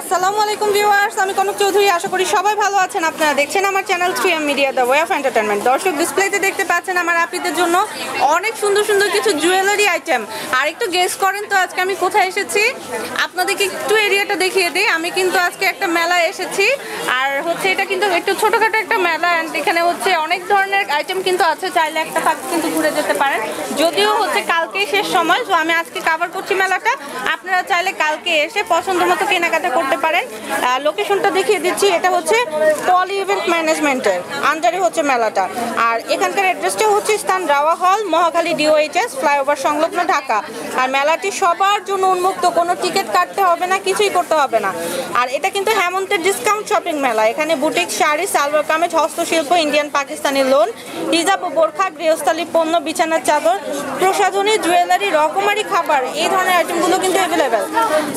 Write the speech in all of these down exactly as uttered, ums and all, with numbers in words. Assalamualaikum viewers, আমি কনক চৌধুরী আশা করি সবাই ভালো আছেন আপনারা দেখছেন আমার channel three M media the way of entertainment দর্শক ডিসপ্লেতে দেখতে পাচ্ছেন আমার আপনাদের জন্য অনেক সুন্দর সুন্দর কিছু জুয়েলারি আইটেম আর একটু গেস করেন তো আজকে আমি কোথায় এসেছি আপনাদেরকে একটু এরিয়াটা দেখিয়ে দেই আমি কিন্তু আজকে একটা মেলায় এসেছি আর হচ্ছে এটা কিন্তু একটু ছোটখাটো একটা মেলা এন্ড এখানে হচ্ছে অনেক ধরনের আইটেম কিন্তু আছে চাইলে একটা পাক কিন্তু ঘুরে যেতে পারেন যদিও হচ্ছে কালকে শেষ সময় তো আমি আজকে কভার করছি মেলাটা আপনারা চাইলে কালকে এসে পছন্দমতো কেনাকাটা করতে পারেন লোকেশনটা দেখিয়ে দিচ্ছি এটা হচ্ছে পলি ইভেন্ট ম্যানেজমেন্টের আন্ডারে হচ্ছে মেলাটা আর এখানকার অ্যাড্রেসটা হচ্ছে স্থান Raowa hall Mohakhali D O H S flyover সংলগ্ন ঢাকা আর মেলাটি সবার জন্য উন্মুক্ত কোনো টিকিট কাটতে হবে না কিছুই করতে হবে না আর এটা কিন্তু হেমন্তের ডিসকাউন্ট শপিং মেলা এখানে বুটিক শাড়ি সালোয়ার কামিজ হস্তশিল্প ইন্ডিয়ান পাকিস্তানি লোন হিজাব ও বোরখা গৃহস্থালী পণ্য বিছানার চাদর প্রসাধনী জুয়েলারি রকমারি খাবার এই ধরনের আইটেমগুলো কিন্তু অ্যাভেলেবেল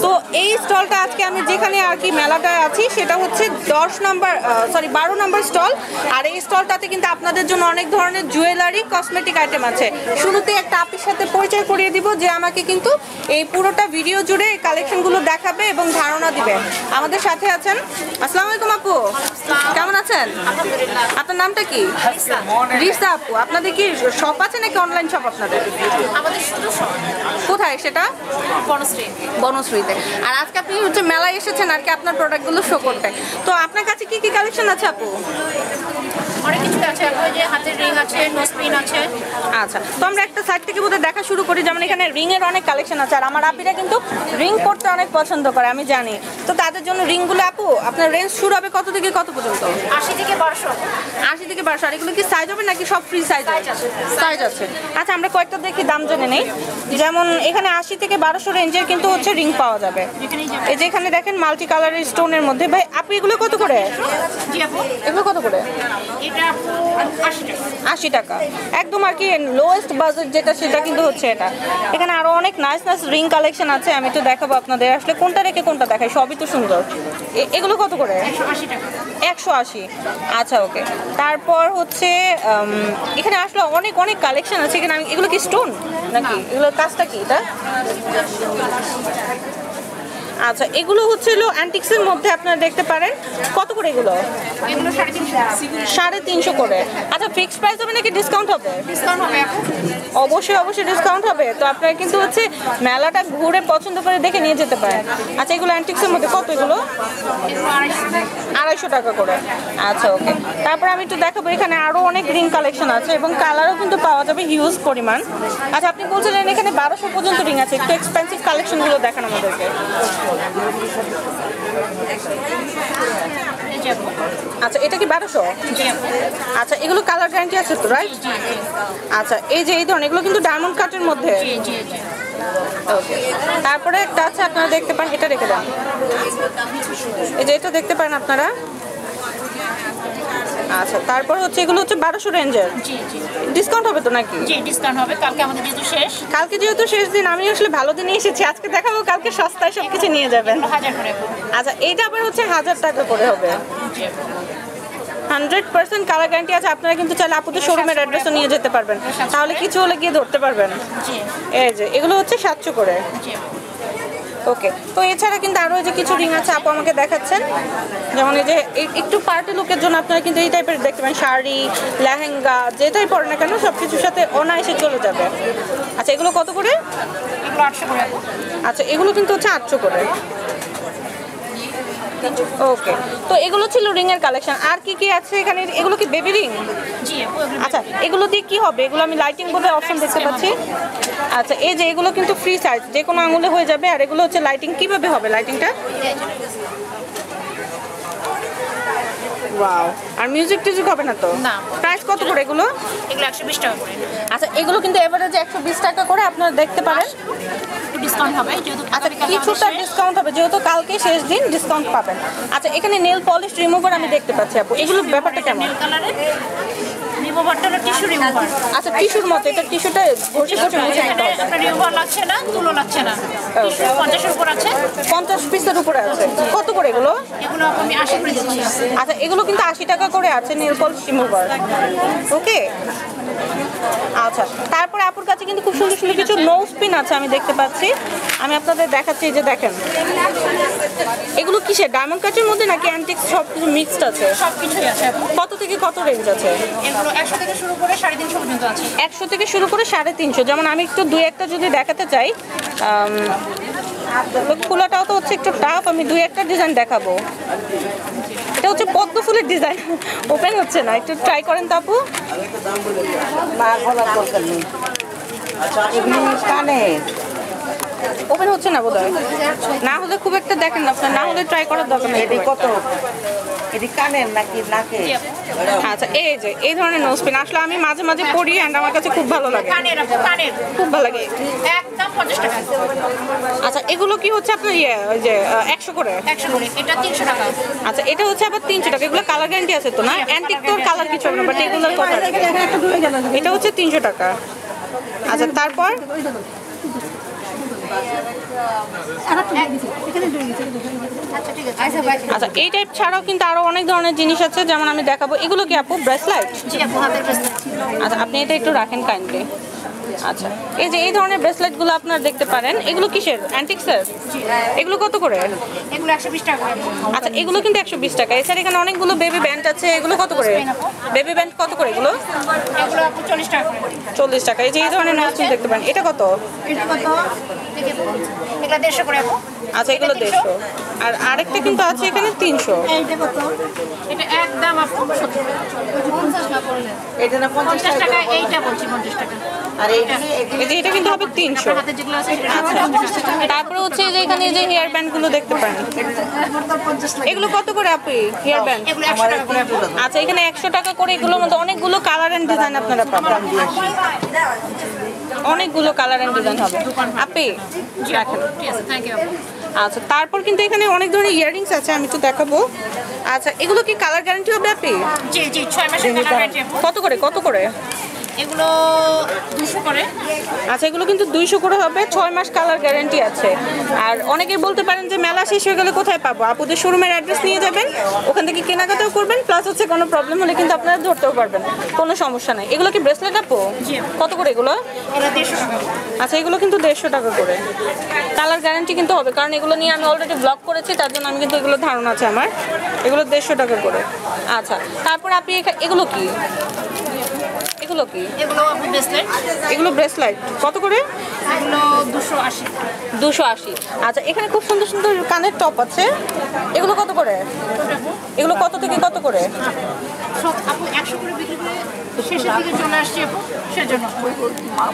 তো এই স্টলটা আজকে আমি যেখানে আর কি মেলাটায় আছি সেটা হচ্ছে দশ নম্বর সরি বারো নম্বর স্টল আর এই স্টলটাতে কিন্তু আপনাদের জন্য অনেক ধরনের জুয়েলারি কসমেটিক আইটেম আছে শুরুতে একটা আপির সাথে পরিচয় করিয়ে দিব যে আমাকে কিন্তু এই পুরোটা ভিডিও জুড়ে এই কালেকশনগুলো দেখাবে এবং ধারণা দিবে আমাদের সাথে আছেন আসসালামু আলাইকুম আপু কেমন আছেন আপনার নামটা কি রিসা আপু আপনাদের কি শপ আছে নাকি অনলাইন শপ আপনাদের আমাদের শুধু শপ কোথায় সেটা বনশ্রী বনশ্রীতে আর আজকে আপনি হচ্ছে মেলায় এসেছেন আর কি আপনার প্রোডাক্টগুলো শো করতে তো আপনার কাছে কি কি কালেকশন আছে আপু অনেক কিছু আছে ওই যে হাতের রিং আছে নোজ পিন আছে আচ্ছা তো আমরা একটা সাইড থেকে বুঝে দেখা শুরু করি যেমন এখানে রিং এর অনেক কালেকশন আছে আর আমার আপিরা কিন্তু রিং পরতে অনেক পছন্দ করে আমি জানি তো তাদের জন্য রিংগুলো আপু আপনার রেঞ্জ শুরু হবে কত থেকে কত পর্যন্ত আশি থেকে বারোশো আশি থেকে বারোশো আর এগুলো কি সাইজ হবে নাকি সব ফ্রি সাইজ আছে সাইজ আছে আচ্ছা আমরা কয়েকটা দেখি দাম জেনে নেই যেমন এখানে আশি থেকে বারোশো রেঞ্জের কিন্তু হচ্ছে রিং পাওয়া যাবে এই যে এখানে দেখেন মাল্টি কালারের স্টোনের মধ্যে ভাই আপু এগুলো কত করে এগুলো কত করে আশি টাকা একদম আর কি লোয়েস্ট বাজেট যেটা সেটা কিন্তু হচ্ছে এটা এখানে আরো অনেক নাইস নাইস রিং কালেকশন আছে আমি তো দেখাবো আপনাদের আসলে কোনটা রেখে কোনটা দেখাই সবই তো সুন্দর এগুলো কত করে একশো আশি আচ্ছা ওকে তারপর হচ্ছে এখানে আসলে অনেক অনেক কালেকশন আছে এখানে আমি এগুলো কি স্টোন নাকি এগুলো কাজটা কি এটা আচ্ছা এগুলো হচ্ছে হলো অ্যান্টিক্সের মধ্যে আপনারা দেখতে পারেন কত করে এগুলো এগুলো সাড়ে তিনশো করে আচ্ছা ফিক্সড প্রাইস হবে নাকি ডিসকাউন্ট হবে ডিসকাউন্ট হবে অবশ্যই অবশ্যই ডিসকাউন্ট হবে তো আপনারা কিন্তু হচ্ছে মেলাটা ঘুরে পছন্দ করে দেখে নিয়ে যেতে পারেন আচ্ছা এগুলো অ্যান্টিক্সের মধ্যে কত এগুলো আড়াইশো টাকা করে আচ্ছা ওকে তারপর আমি একটু দেখাবো এখানে আরও অনেক রিং কালেকশন আছে এবং কালারও কিন্তু পাওয়া যাবে হিউজ পরিমাণ আচ্ছা আপনি বলছিলেন এখানে বারোশো পর্যন্ত রিং আছে একটু এক্সপেন্সিভ কালেকশনগুলো দেখান আমাদেরকে আচ্ছা এটা কি বারোশো আচ্ছা এগুলো কালার গ্যারান্টি আছে তো রাইট আচ্ছা এই যে এই ধরনের এগুলো কিন্তু ডায়মন্ড কাটের মধ্যে তারপরে একটা আছে আপনারা দেখতে পান এটা রেখে দেন এই যে এটা দেখতে পান আপনারা আচ্ছা তারপর হচ্ছে এগুলো হচ্ছে বারোশো রেঞ্জের ডিসকাউন্ট হবে তো নাকি জি ডিসকাউন্ট হবে কালকে আমাদের যেহেতু শেষ কালকে যেহেতু শেষ দিন আমি আসলে ভালো দিনে এসেছি আজকে দেখাবো কালকে সস্তায় সব কিছু নিয়ে যাবেন হাজার করে আচ্ছা এইটা আবার হচ্ছে হাজার টাকা করে হবে জি হান্ড্রেড পার্সেন্ট কালার গ্যারান্টি আছে আপনারা কিন্তু চাইলে আপুদের শোরুমের অ্যাড্রেসও নিয়ে যেতে পারবেন তাহলে কিছু হলে গিয়ে ধরতে পারবেন জি এই যে এগুলো হচ্ছে সাতশো করে জি ওকে তো এছাড়া কিন্তু আরও যে কিছু রিং আছে আপু আমাকে দেখাচ্ছেন যেমন এই যে একটু পার্টি লুকের জন্য আপনারা কিন্তু এই টাইপের দেখতে পারেন শাড়ি লেহেঙ্গা যেটাই পরে না কেন সব কিছুর সাথে অনায়াসে চলে যাবে আচ্ছা এগুলো কত করে আটশো করে আচ্ছা এগুলো কিন্তু হচ্ছে আটশো করে ওকে তো এগুলো ছিল রিং এর কালেকশন আর কি কি আছে এখানে এগুলো কি বেবি রিং জি আচ্ছা এগুলো দিয়ে কি হবে এগুলো আমি লাইটিং বোর্ডে অপশন দেখতে পাচ্ছি আচ্ছা এই যে এগুলো কিন্তু ফ্রি সাইজ যে কোনো আঙুলে হয়ে যাবে আর এগুলো হচ্ছে লাইটিং কিভাবে হবে লাইটিংটা ওয়াও আর মিউজিক টিউজিক হবে না তো না প্রাইস কত করে এগুলো এগুলো একশো বিশ টাকা করে আচ্ছা এগুলো কিন্তু এভারেজে একশো বিশ টাকা করে আপনারা দেখতে পারেন ডিসকাউন্ট হবে যেহেতু আচ্ছা কিছুটা ডিসকাউন্ট হবে যেহেতু কালকে শেষ দিন ডিসকাউন্ট পাবেন আচ্ছা এখানে নেল পলিশ রিমুভার আমি দেখতে পাচ্ছি আপু এগুলো ব্যাপারটা কেমন নেল কালারে রিমুভারটা হলো টিস্যু রিমুভার আচ্ছা টিস্যুর মতো এটা টিস্যুটা ঘষে ঘষে মুছে নিতে হবে এটা রিমুভার লাগছে না তুলো লাগছে না টিস্যু পঞ্চাশ এর উপর আছে পঞ্চাশ পিসের উপরে আছে কত করে এগুলো এগুলো আমি আশি করে দিচ্ছি আচ্ছা এগুলো কিন্তু আশি টাকা করে আছে নেল পলিশ রিমুভার ওকে আচ্ছা তারপরে আপুর কাছে কিন্তু খুব সুন্দর সুন্দর কিছু নোজ পিন আছে আমি দেখতে পাচ্ছি আমি আপনাদের দেখাচ্ছি এই যে দেখেন এগুলো কিসের ডায়মন্ড কাটের মধ্যে নাকি অ্যান্টিক সব কিছু মিক্সড আছে? সব কিছুই আছে। কত থেকে কত রেঞ্জ আছে? এগুলো একশো থেকে শুরু করে তিনশো পঞ্চাশ পর্যন্ত আছে। একশো থেকে শুরু করে তিনশো পঞ্চাশ। যেমন আমি একটু দুই একটা যদি দেখাতে চাই, ফুলটাও তো হচ্ছে একটু টাফ, আমি দুই একটা ডিজাইন দেখাবো। এটা হচ্ছে পদ্ম ফুলের ডিজাইন, ওপেন হচ্ছে না, একটু ট্রাই করেন তো আপু। ওপেন হচ্ছে না বোধহয়, না হলে খুব একটা দেখেন না আপনার, না হলে ট্রাই করার দরকার নেই। কত আচ্ছা, এই যে এই ধরনের নোজ পেন আসলে আমি মাঝে মাঝে পড়ি, অ্যান্ড আমার কাছে খুব ভালো লাগে, খুব ভালো লাগে। আচ্ছা, এগুলো কি হচ্ছে আপনার ইয়ে ওই যে একশো করে? আচ্ছা, এটা হচ্ছে আবার তিনশো টাকা। এগুলো কালার গ্যারান্টি আছে তো? না, অ্যান্টিক তো কালার কিছু না, বাট এগুলোর কথা। এটা হচ্ছে তিনশো টাকা। আচ্ছা, তারপর আচ্ছা, এই টাইপ ছাড়াও কিন্তু আরো অনেক ধরনের জিনিস আছে, যেমন আমি দেখাবো। এগুলো কি আপু? ব্রেসলেট। আচ্ছা, আপনি এটা একটু রাখেন কাইন্ডলি। আচ্ছা, এই যে এই ধরনের ব্রেসলেটগুলো আপনারা দেখতে পারেন। এগুলো কিসের? অ্যান্টিক্সের। এগুলো কত করে? এগুলো একশো বিশ টাকা। আচ্ছা, এগুলো কিন্তু একশো বিশ টাকা। এছাড়া এখানে অনেকগুলো বেবি ব্যান্ড আছে, এগুলো কত করে? বেবি ব্যান্ড কত করে এগুলো? এগুলো আপু চল্লিশ টাকা। চল্লিশ টাকা। এই যে এই ধরনের নোজ পেন দেখতে পারেন, এটা কত? এটা কত? এগুলো দেড়শো করে আপু। আচ্ছা, এগুলো দেড়শো। আর আরেকটা কিন্তু আছে এখানে তিনশো। এইটা কত? এটা একদম আপু পঞ্চাশ না পড়লে এটা না পঞ্চাশ টাকা। এইটা বলছি পঞ্চাশ টাকা। আর এটা কিন্তু হবে তিনশো। তারপরে হচ্ছে যে এখানে যে হেয়ার ব্যান্ড গুলো দেখতে পারেন, এগুলো কত করে আপনি? Hair band. আচ্ছা, এখানে একশো টাকা করে। এগুলোর মধ্যে অনেকগুলো কালার এন্ড ডিজাইন আপনারা পাবেন, অনেকগুলো কালার এন্ড ডিজাইন হবে আপনি। আচ্ছা, তারপর কিন্তু এখানে অনেক ধরনের ইয়াররিংস আছে, আমি তো দেখাবো। আচ্ছা, এগুলো কি কালার গ্যারান্টি হবে আপনি? কত করে? কত করে এগুলো? দুশো করে। আচ্ছা, এগুলো কিন্তু দুইশো করে হবে, ছয় মাস কালার গ্যারান্টি আছে। আর অনেকেই বলতে পারেন যে মেলা শেষ হয়ে গেলে কোথায় পাবো? আপুদের শোরুমের অ্যাড্রেস নিয়ে যাবেন, ওখান থেকে কেনাকাটাও করবেন, প্লাস হচ্ছে কোনো প্রবলেম হলে কিন্তু আপনারা ধরতেও পারবেন, কোনো সমস্যা নেই। এগুলো কি ব্রেসলেট আপু? কত করে এগুলো? দেড়শো টাকা। আচ্ছা, এগুলো কিন্তু দেড়শো টাকা করে। কালার গ্যারান্টি কিন্তু হবে, কারণ এগুলো নিয়ে আমি অলরেডি ব্লগ করেছি, তার জন্য আমি কিন্তু এগুলো ধারণা আছে আমার। এগুলো দেড়শো টাকা করে। আচ্ছা, তারপর আপনি এগুলো কি? এগুলো কি? এগুলো আপু ব্রেসলেট। এগুলো ব্রেসলেট কত করে? এগুলো দুশো আশি। দুশো আশি। আচ্ছা, এখানে খুব সুন্দর সুন্দর কানের টপ আছে, এগুলো কত করে? এগুলো কত থেকে কত করে? সব আপু একশো করে বিক্রি করে শেষের দিকে চলে আসছে আপু, সেজন্য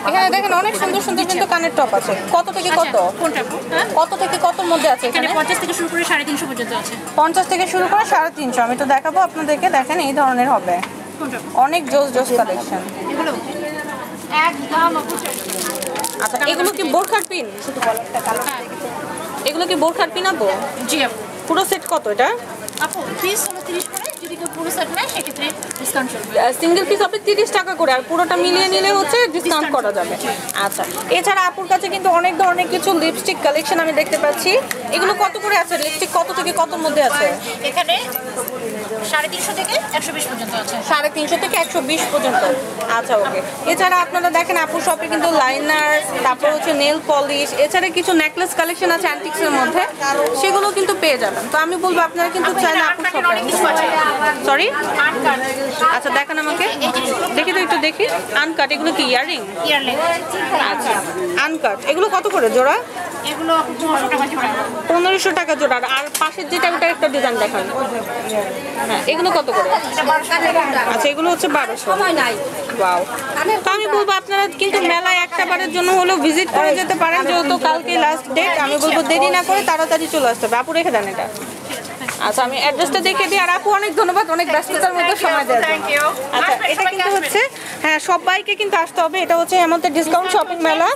এখানে দেখেন অনেক সুন্দর সুন্দর কিন্তু কানের টপ আছে। কত থেকে কত? কোনটা আপু? কত থেকে কতর মধ্যে আছে এখানে? পঞ্চাশ থেকে শুরু করে সাড়ে তিনশো পর্যন্ত আছে। পঞ্চাশ থেকে শুরু করে সাড়ে তিনশো। আমি তো দেখাবো আপনাদেরকে, দেখেন এই ধরনের হবে অনেক জোস জোস কালেকশন। এগুলো একদম আপু চারশো। আচ্ছা, এগুলো কি বোরখার পিন? শুধু বলেন একটা কালার। এগুলো কি বোরখার পিন আপু? জি আপু। পুরো সেট কত এটা আপু? পিস হলো তিরিশ করে, যদি কেউ পুরো সেট নেয় সেক্ষেত্রে ডিসকাউন্ট চলবে। সিঙ্গেল পিস হবে তিরিশ টাকা করে, আর পুরোটা মিলিয়ে নিলে হচ্ছে ডিসকাউন্ট করা যাবে। আচ্ছা, এছাড়া আপুর কাছে কিন্তু অনেক ধরনের কিছু লিপস্টিক কালেকশন আমি দেখতে পাচ্ছি। এগুলো কত করে আছে? লিপস্টিক কত থেকে কতর মধ্যে আছে এখানে? সাড়ে তিনশো থেকে একশো বিশ পর্যন্ত আছে। সাড়ে তিনশো থেকে একশো বিশ পর্যন্ত। আচ্ছা, ওকে। এছাড়া আপনারা দেখেন আপুর শপে কিন্তু লাইনার, তারপর হচ্ছে নেল পলিশ, এছাড়া কিছু নেকলেস কালেকশন আছে অ্যান্টিক্সের মধ্যে, সেগুলো কিন্তু পেয়ে যাবেন। তো আমি বলবো আপনারা কিন্তু চাইলে আপুর শপে, সরি আচ্ছা দেখেন আমাকে, দেখি তো একটু, দেখি আনকাট। এগুলো কি ইয়াররিং? আচ্ছা, আনকাট। এগুলো কত করে জোড়া? এগুলো পনেরোশো টাকা জোড়া। আর পাশের যেটা ওটা একটা ডিজাইন দেখান। হ্যাঁ, এগুলো কত করে? আচ্ছা, এগুলো হচ্ছে বারোশো। তো আমি বলবো আপনারা কিন্তু মেলায় একটা বারের জন্য হলেও ভিজিট করে যেতে পারেন, যেহেতু কালকে লাস্ট ডেট। আমি বলবো দেরি না করে তাড়াতাড়ি চলে আসতে হবে। আপু রেখে দেন এটা। আচ্ছা, আমি অ্যাড্রেসটা দেখে দিই। আর আপু অনেক ধন্যবাদ, অনেক ব্যস্ততার মধ্যে সময় দেওয়ার জন্য। আচ্ছা, এটা কিন্তু হচ্ছে, হ্যাঁ সবাইকে কিন্তু আসতে হবে। এটা হচ্ছে হেমন্তের ডিসকাউন্ট শপিং মেলা,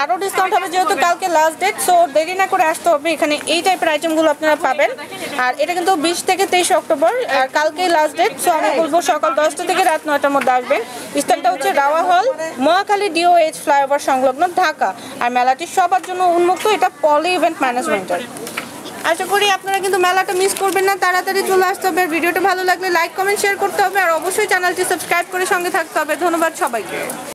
আরও ডিসকাউন্ট হবে যেহেতু কালকে লাস্ট ডেট, সো দেরি না করে আসতে হবে। এখানে এই টাইপের আইটেমগুলো আপনারা পাবেন। আর এটা কিন্তু বিশ থেকে তেইশ অক্টোবর, আর কালকেই লাস্ট ডেট। সো আমি বলবো সকাল দশটা থেকে রাত নয়টার মধ্যে আসবেন। স্থানটা হচ্ছে Raowa hall, Mohakhali D O H flyover সংলগ্ন, ঢাকা। আর মেলাটি সবার জন্য উন্মুক্ত, এটা পলি ইভেন্ট ম্যানেজমেন্টের। আশা করি আপনারা কিন্তু মেলাটা মিস করবেন না, তাড়াতাড়ি চলে আসতে হবে। ভিডিওটা ভালো লাগলে লাইক কমেন্ট শেয়ার করতে হবে, আর অবশ্যই চ্যানেলটি সাবস্ক্রাইব করে সঙ্গে থাকতে হবে। ধন্যবাদ সবাইকে।